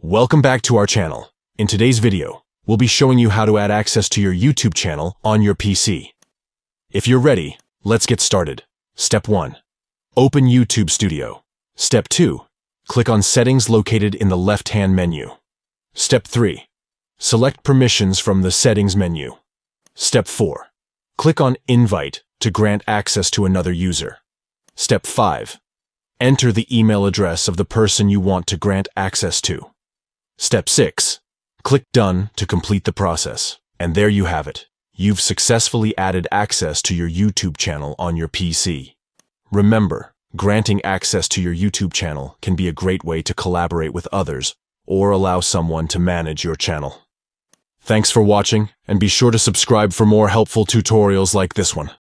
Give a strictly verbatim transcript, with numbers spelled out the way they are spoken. Welcome back to our channel. In today's video, we'll be showing you how to add access to your YouTube channel on your P C. If you're ready, let's get started. Step one. Open YouTube Studio. Step two. Click on Settings located in the left-hand menu. Step three. Select Permissions from the Settings menu. Step four. Click on Invite to grant access to another user. Step five. Enter the email address of the person you want to grant access to. Step six. Click Done to complete the process. And there you have it. You've successfully added access to your YouTube channel on your P C. Remember, granting access to your YouTube channel can be a great way to collaborate with others or allow someone to manage your channel. Thanks for watching, and be sure to subscribe for more helpful tutorials like this one.